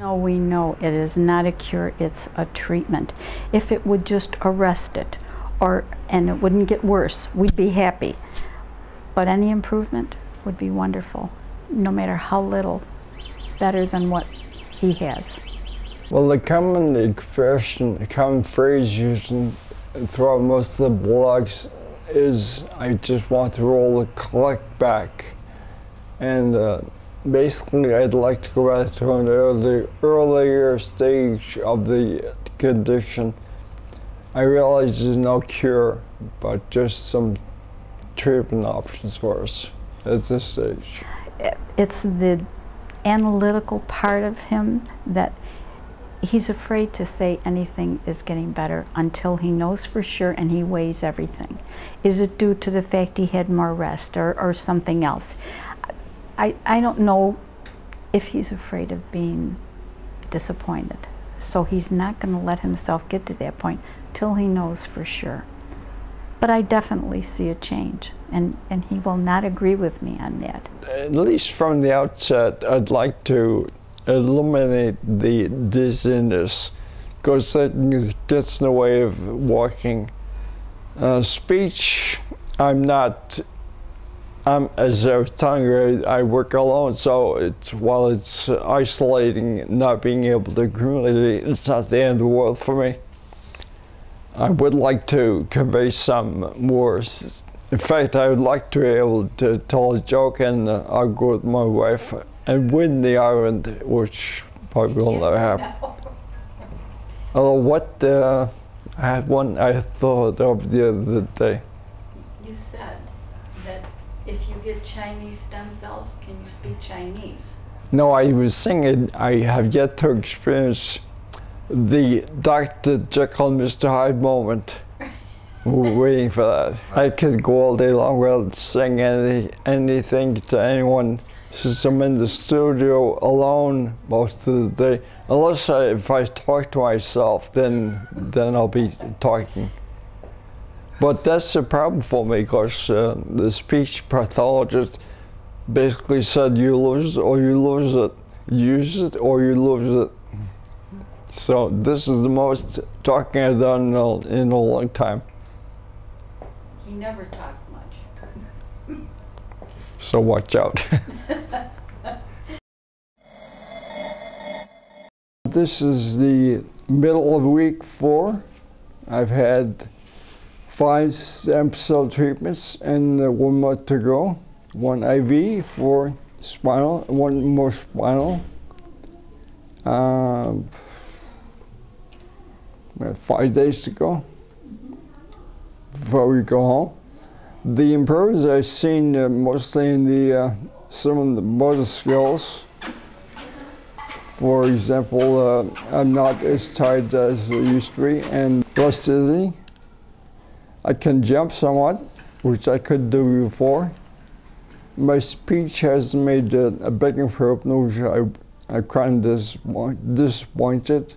No, we know it is not a cure, it's a treatment. If it would just arrest it, and it wouldn't get worse, we'd be happy. But any improvement would be wonderful, no matter how little, better than what he has. Well, the common expression, the common phrase used throughout most of the blogs is, I just want to roll the clock back. And basically, I'd like to go back to an earlier stage of the condition. I realize there's no cure, but just some treatment options for us at this stage. It's the analytical part of him that he's afraid to say anything is getting better until he knows for sure and he weighs everything. Is it due to the fact he had more rest or something else? I don't know if he's afraid of being disappointed. So he's not going to let himself get to that point till he knows for sure. But I definitely see a change, and he will not agree with me on that. At least from the outset, I'd like to eliminate the dizziness, because that gets in the way of walking. Speech, as I was telling you, I work alone, so while it's isolating, not being able to communicate, it's not the end of the world for me. I would like to convey some more. In fact, I would like to be able to tell a joke and argue with my wife and win the argument, which probably will never happen. Although I had one I thought of the other day. You said that if you get Chinese stem cells, can you speak Chinese? No, I was thinking I have yet to experience the Dr. Jekyll and Mr. Hyde moment. We're waiting for that. I could go all day long without saying anything to anyone, since I'm in the studio alone most of the day. Unless if I talk to myself, then I'll be talking. But that's a problem for me, because the speech pathologist basically said, you lose it or you lose it. Use it or you lose it. So this is the most talking I've done in a long time. He never talked much. So watch out. This is the middle of week 4. I've had 5 stem cell treatments and 1 more to go. 1 IV for spinal, 1 more spinal. 5 days to go before we go home. The improvements I've seen mostly in some of the motor skills. For example, I'm not as tired as I used to be and less dizzy. I can jump somewhat, which I could do before. My speech has made a big improvement, which I'm kind of disappointed.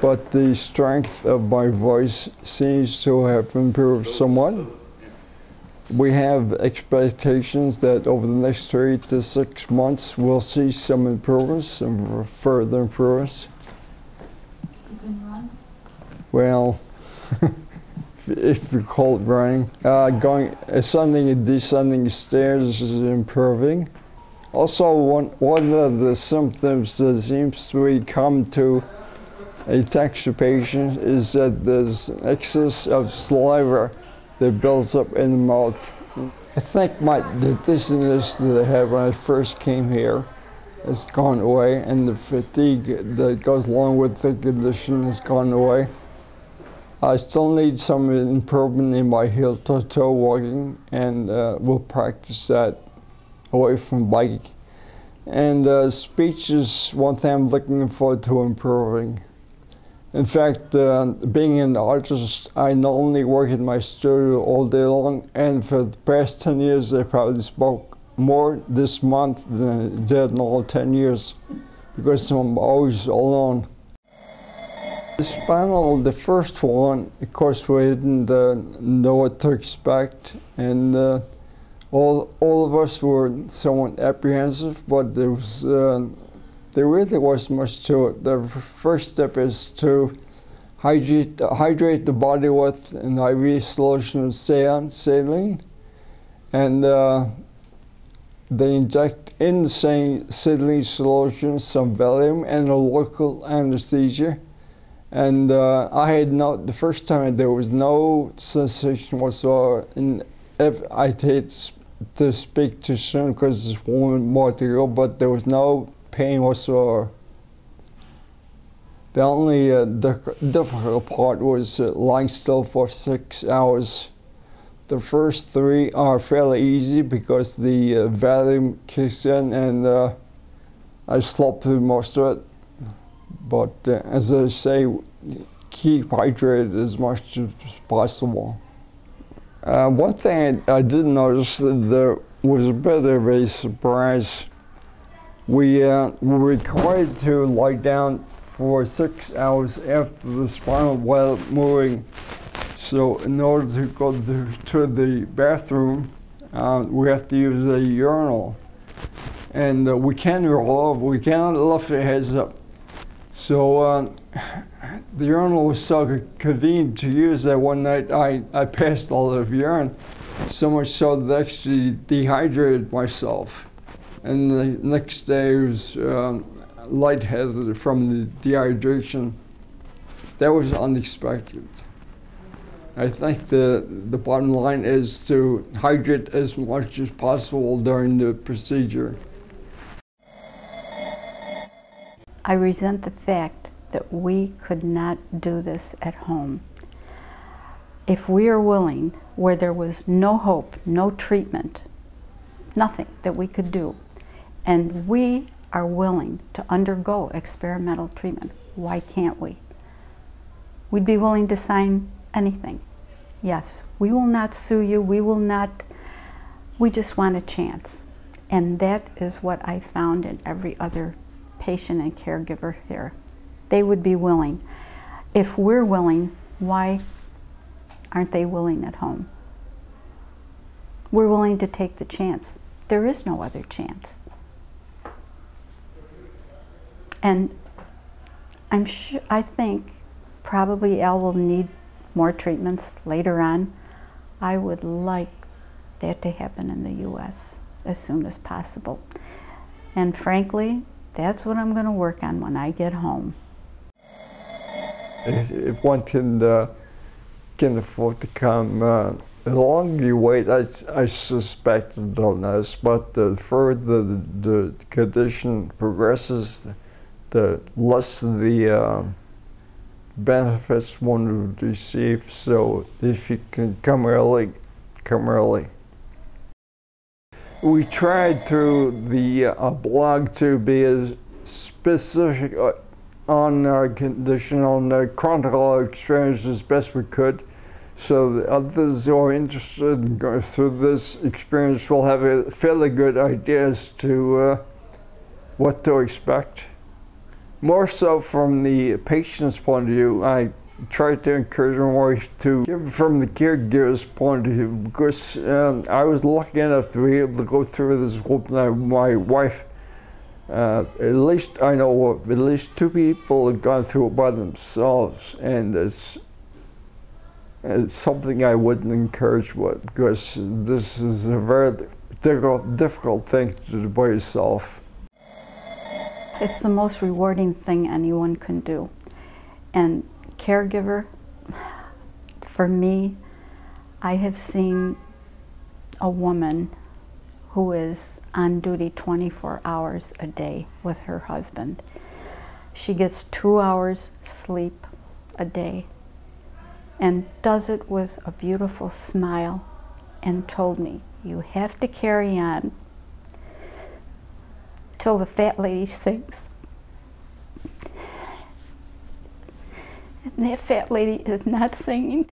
But the strength of my voice seems to have improved somewhat. We have expectations that over the next 3 to 6 months we'll see some improvements and further improvements. You can run? Well, if you call it running. Going ascending and descending stairs is improving. Also, one of the symptoms that seems to be common to ataxia patient is that there's excess of saliva that builds up in the mouth. I think the dizziness that I had when I first came here has gone away, and the fatigue that goes along with the condition has gone away. I still need some improvement in my heel-to-toe walking, and we'll practice that away from biking. And speech is one thing I'm looking forward to improving. In fact, being an artist, I not only work in my studio all day long, and for the past 10 years, I probably spoke more this month than I did in all 10 years, because I'm always alone. This panel, the first one, of course, we didn't know what to expect, and all of us were somewhat apprehensive, but there was there really wasn't much to it. The first step is to hydrate the body with an IV solution of saline, and they inject in the saline solution some Valium and a local anesthesia. And I had the first time there was no sensation whatsoever. And I hate to speak too soon because there's one more to go, but there was no pain whatsoever. The only difficult part was lying still for 6 hours. The first 3 are fairly easy because the Valium kicks in, and I slept through most of it. But as I say, keep hydrated as much as possible. One thing I did notice that there was a bit of a surprise. We were required to lie down for 6 hours after the spinal while moving. So in order to go to the bathroom, we have to use a urinal. And we can roll over, we cannot lift our heads up. So the urinal was so convenient to use that one night I passed a lot of urine, so much so that I actually dehydrated myself. And the next day I was lightheaded from the dehydration. That was unexpected. I think the bottom line is to hydrate as much as possible during the procedure. I resent the fact that we could not do this at home. If we are willing, where there was no hope, no treatment, nothing that we could do, and we are willing to undergo experimental treatment, why can't we? We'd be willing to sign anything. Yes, we will not sue you, we will not, we just want a chance. And that is what I found in every other patient and caregiver here. They would be willing. If we're willing, why aren't they willing at home? We're willing to take the chance. There is no other chance. And I'm sure, I think probably Al will need more treatments later on. I would like that to happen in the U.S. as soon as possible. And frankly, that's what I'm going to work on when I get home. If one can afford to come, the longer you wait, I suspected on this, but the further the condition progresses, the less the benefits one would receive. So if you can come early, come early. We tried through the blog to be as specific on our condition, on the chronic experience as best we could, so that others who are interested in going through this experience will have a fairly good idea as to what to expect. More so from the patient's point of view, I tried to encourage my wife to give from the caregiver's point of view, because I was lucky enough to be able to go through this with my wife. At least I know at least 2 people have gone through it by themselves, and it's something I wouldn't encourage with, because this is a very difficult thing to do by yourself. It's the most rewarding thing anyone can do. And caregiver, for me, I have seen a woman who is on duty 24 hours a day with her husband. She gets 2 hours sleep a day and does it with a beautiful smile, and told me, you have to carry on till the fat lady sinks. And that fat lady is not singing.